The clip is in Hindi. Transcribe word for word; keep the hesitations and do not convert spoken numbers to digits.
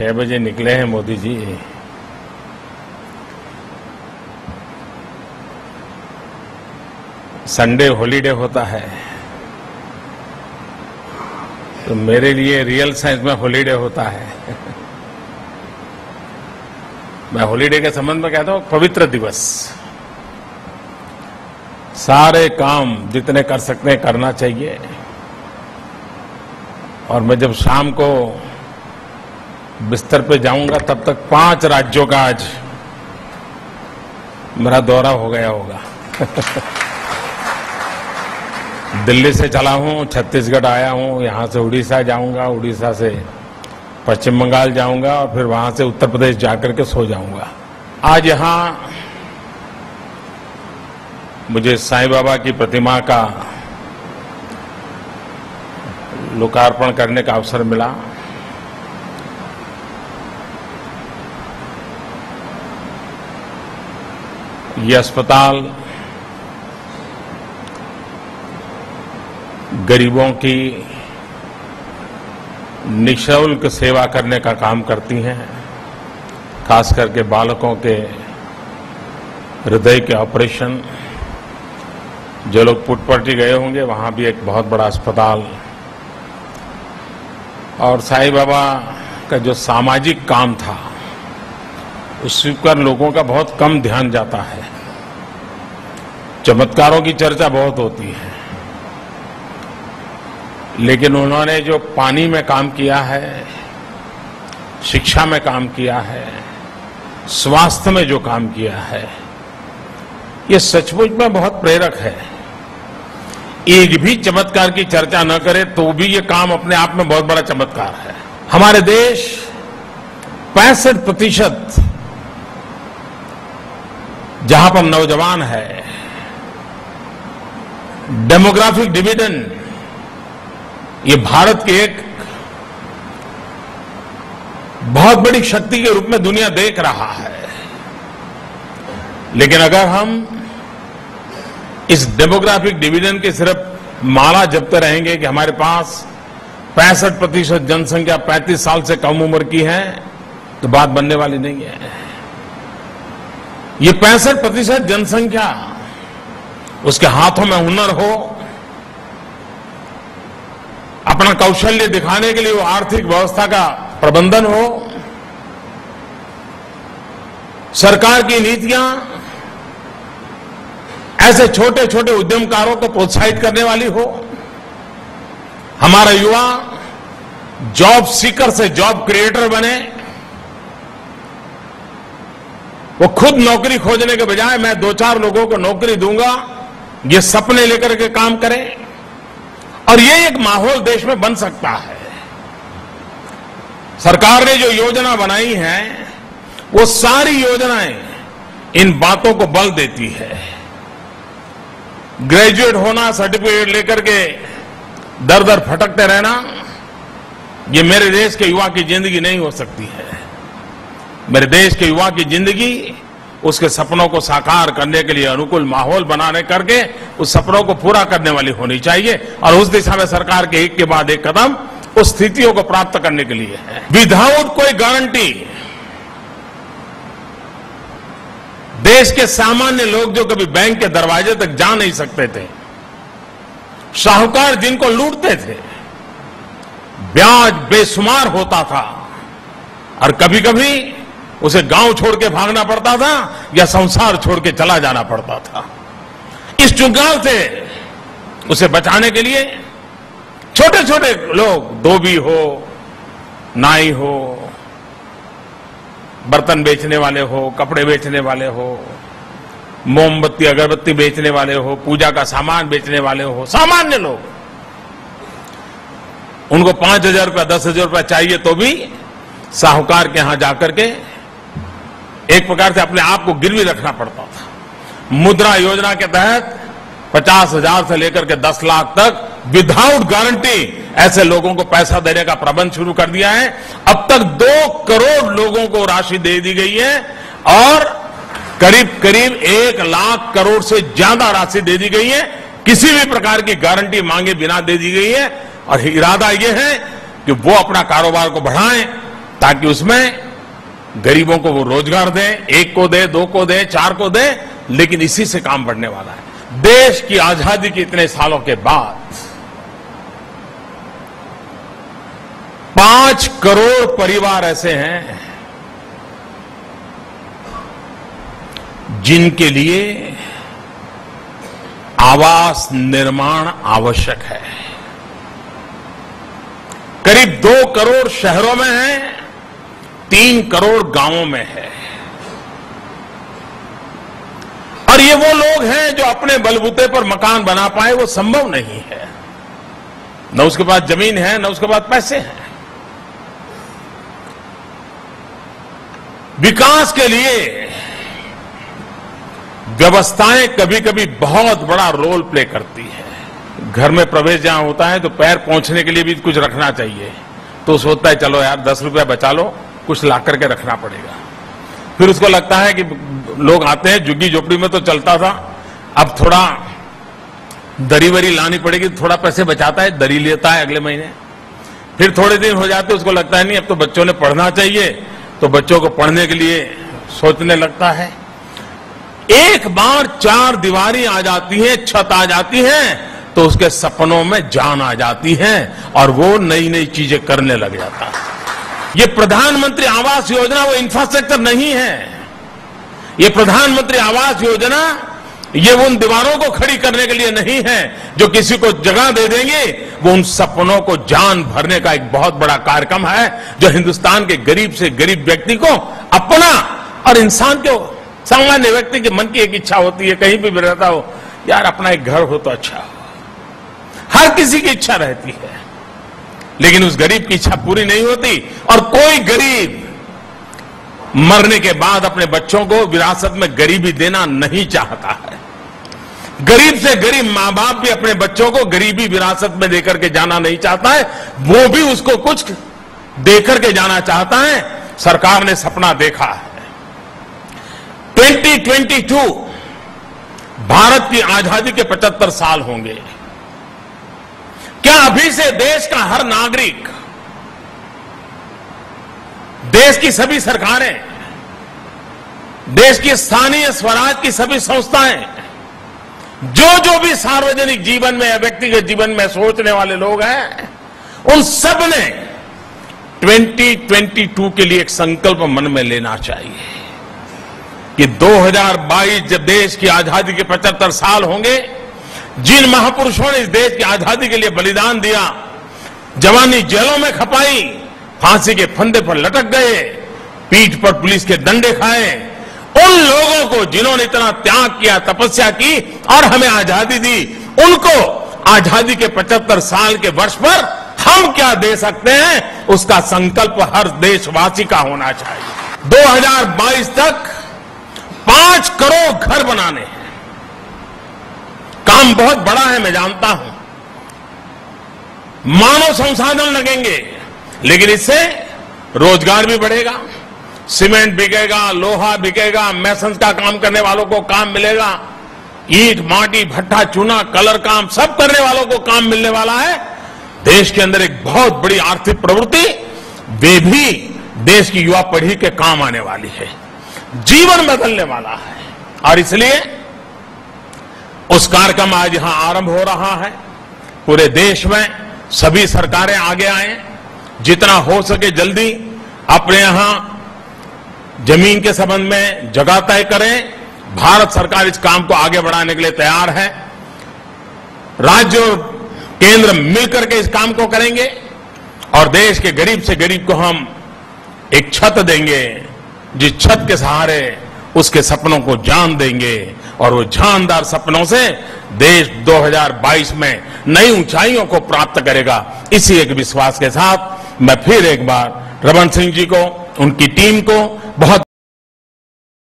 छह बजे निकले हैं मोदी जी। संडे हॉलीडे होता है तो मेरे लिए रियल साइंस में हॉलीडे होता है। मैं हॉलीडे के संबंध में कहता हूं पवित्र दिवस, सारे काम जितने कर सकते हैं करना चाहिए। और मैं जब शाम को बिस्तर पे जाऊंगा तब तक पांच राज्यों का आज मेरा दौरा हो गया होगा। दिल्ली से चला हूं, छत्तीसगढ़ आया हूं, यहां से उड़ीसा जाऊंगा, उड़ीसा से पश्चिम बंगाल जाऊंगा और फिर वहां से उत्तर प्रदेश जाकर के सो जाऊंगा। आज यहां मुझे साईं बाबा की प्रतिमा का लोकार्पण करने का अवसर मिला। यह अस्पताल गरीबों की निःशुल्क सेवा करने का काम करती हैं, खास करके बालकों के हृदय के ऑपरेशन। जो लोग पुटपर्टी गए होंगे वहां भी एक बहुत बड़ा अस्पताल। और साईं बाबा का जो सामाजिक काम था उस पर लोगों का बहुत कम ध्यान जाता है। चमत्कारों की चर्चा बहुत होती है, लेकिन उन्होंने जो पानी में काम किया है, शिक्षा में काम किया है, स्वास्थ्य में जो काम किया है, ये सचमुच में बहुत प्रेरक है। एक भी चमत्कार की चर्चा न करे तो भी ये काम अपने आप में बहुत बड़ा चमत्कार है। हमारे देश पैंसठ प्रतिशत जहां पर नौजवान है, डेमोग्राफिक डिविडेंड ये भारत की एक बहुत बड़ी शक्ति के रूप में दुनिया देख रहा है। लेकिन अगर हम इस डेमोग्राफिक डिविडेंड की सिर्फ माला जपते रहेंगे कि हमारे पास पैंसठ प्रतिशत जनसंख्या पैंतीस साल से कम उम्र की है, तो बात बनने वाली नहीं है। ये पैंसठ प्रतिशत जनसंख्या उसके हाथों में हुनर हो, अपना कौशल्य दिखाने के लिए वो आर्थिक व्यवस्था का प्रबंधन हो, सरकार की नीतियां ऐसे छोटे छोटे उद्यमकारों को प्रोत्साहित करने वाली हो, हमारा युवा जॉब सीकर से जॉब क्रिएटर बने, वो खुद नौकरी खोजने के बजाय मैं दो चार लोगों को नौकरी दूंगा ये सपने लेकर के काम करें। और ये एक माहौल देश में बन सकता है। सरकार ने जो योजना बनाई है वो सारी योजनाएं इन बातों को बल देती है। ग्रेजुएट होना, सर्टिफिकेट लेकर के दर दर फटकते रहना, ये मेरे देश के युवा की जिंदगी नहीं हो सकती है। मेरे देश के युवा की जिंदगी उसके सपनों को साकार करने के लिए अनुकूल माहौल बनाने करके उस सपनों को पूरा करने वाली होनी चाहिए। और उस दिशा में सरकार के एक के बाद एक कदम उस स्थितियों को प्राप्त करने के लिए है। विदाउट कोई गारंटी देश के सामान्य लोग जो कभी बैंक के दरवाजे तक जा नहीं सकते थे, साहूकार जिनको लूटते थे, ब्याज बेशुमार होता था और कभी कभी उसे गांव छोड़ के भागना पड़ता था या संसार छोड़ के चला जाना पड़ता था। इस चुकाव से उसे बचाने के लिए छोटे छोटे लोग, धोबी हो, नाई हो, बर्तन बेचने वाले हो, कपड़े बेचने वाले हो, मोमबत्ती अगरबत्ती बेचने वाले हो, पूजा का सामान बेचने वाले हो, सामान्य लोग, उनको पांच हजार रुपया दस हजार रुपया चाहिए तो भी साहूकार के यहां जाकर के एक प्रकार से अपने आप को गिरवी रखना पड़ता था। मुद्रा योजना के तहत पचास हजार से लेकर के दस लाख तक विदाउट गारंटी ऐसे लोगों को पैसा देने का प्रबंध शुरू कर दिया है। अब तक दो करोड़ लोगों को राशि दे दी गई है और करीब करीब एक लाख करोड़ से ज्यादा राशि दे दी गई है, किसी भी प्रकार की गारंटी मांगे बिना दे दी गई है। और इरादा यह है कि वो अपना कारोबार को बढ़ाएं, ताकि उसमें गरीबों को वो रोजगार दे, एक को दे, दो को दे, चार को दे, लेकिन इसी से काम बढ़ने वाला है। देश की आजादी के इतने सालों के बाद पांच करोड़ परिवार ऐसे हैं जिनके लिए आवास निर्माण आवश्यक है। करीब दो करोड़ शहरों में है, तीन करोड़ गांवों में है। और ये वो लोग हैं जो अपने बलबूते पर मकान बना पाए, वो संभव नहीं है। न उसके पास जमीन है, न उसके पास पैसे हैं। विकास के लिए व्यवस्थाएं कभी कभी बहुत बड़ा रोल प्ले करती है। घर में प्रवेश जहां होता है तो पैर पहुंचने के लिए भी कुछ रखना चाहिए, तो सोचता है चलो यार दस रुपया बचा लो, कुछ ला करके रखना पड़ेगा। फिर उसको लगता है कि लोग आते हैं, झुग्गी झोपड़ी में तो चलता था, अब थोड़ा दरी वरी लानी पड़ेगी, थोड़ा पैसे बचाता है, दरी लेता है अगले महीने। फिर थोड़े दिन हो जाते उसको लगता है नहीं अब तो बच्चों ने पढ़ना चाहिए, तो बच्चों को पढ़ने के लिए सोचने लगता है। एक बार चार दीवारी आ जाती है, छत आ जाती है, तो उसके सपनों में जान आ जाती है और वो नई नई चीजें करने लग जाता है। ये प्रधानमंत्री आवास योजना वो इंफ्रास्ट्रक्चर नहीं है। ये प्रधानमंत्री आवास योजना ये उन दीवारों को खड़ी करने के लिए नहीं है जो किसी को जगह दे देंगे। वो उन सपनों को जान भरने का एक बहुत बड़ा कार्यक्रम है जो हिंदुस्तान के गरीब से गरीब व्यक्ति को अपना और इंसान को सामान्य व्यक्ति के मन की एक इच्छा होती है, कहीं भी रहता हो यार अपना एक घर हो तो अच्छा हो, हर किसी की इच्छा रहती है। लेकिन उस गरीब की इच्छा पूरी नहीं होती और कोई गरीब मरने के बाद अपने बच्चों को विरासत में गरीबी देना नहीं चाहता है। गरीब से गरीब मां बाप भी अपने बच्चों को गरीबी विरासत में देकर के जाना नहीं चाहता है, वो भी उसको कुछ देकर के जाना चाहता है। सरकार ने सपना देखा है। दो हज़ार बाईस भारत की आजादी के पचहत्तर साल होंगे। क्या अभी से देश का हर नागरिक, देश की सभी सरकारें, देश की स्थानीय स्वराज की सभी संस्थाएं, जो जो भी सार्वजनिक जीवन में या व्यक्तिगत जीवन में सोचने वाले लोग हैं, उन सब ने दो हज़ार बाईस के लिए एक संकल्प मन में लेना चाहिए कि दो हज़ार बाईस जब देश की आजादी के पचहत्तर साल होंगे, जिन महापुरुषों ने इस देश की आजादी के लिए बलिदान दिया, जवानी जेलों में खपाई, फांसी के फंदे पर लटक गए, पीठ पर पुलिस के डंडे खाए, उन लोगों को जिन्होंने इतना त्याग किया, तपस्या की और हमें आजादी दी, उनको आजादी के पचहत्तर साल के वर्ष पर हम क्या दे सकते हैं, उसका संकल्प हर देशवासी का होना चाहिए। दो हज़ार बाईस तक पांच करोड़ घर बनाने हैं। काम बहुत बड़ा है, मैं जानता हूं, मानव संसाधन लगेंगे, लेकिन इससे रोजगार भी बढ़ेगा, सीमेंट बिकेगा, लोहा बिकेगा, मैसन का काम करने वालों को काम मिलेगा, ईंट माटी भट्ठा चूना कलर काम सब करने वालों को काम मिलने वाला है। देश के अंदर एक बहुत बड़ी आर्थिक प्रवृत्ति वे भी देश की युवा पीढ़ी के काम आने वाली है, जीवन बदलने वाला है। और इसलिए उस कार्यक्रम आज यहां आरंभ हो रहा है। पूरे देश में सभी सरकारें आगे आए, जितना हो सके जल्दी अपने यहां जमीन के संबंध में जगह तय करें। भारत सरकार इस काम को आगे बढ़ाने के लिए तैयार है। राज्य और केंद्र मिलकर के इस काम को करेंगे और देश के गरीब से गरीब को हम एक छत देंगे, जिस छत के सहारे उसके सपनों को जान देंगे और वो जानदार सपनों से देश दो हज़ार बाईस में नई ऊंचाइयों को प्राप्त करेगा। इसी एक विश्वास के साथ मैं फिर एक बार रमन सिंह जी को, उनकी टीम को बहुत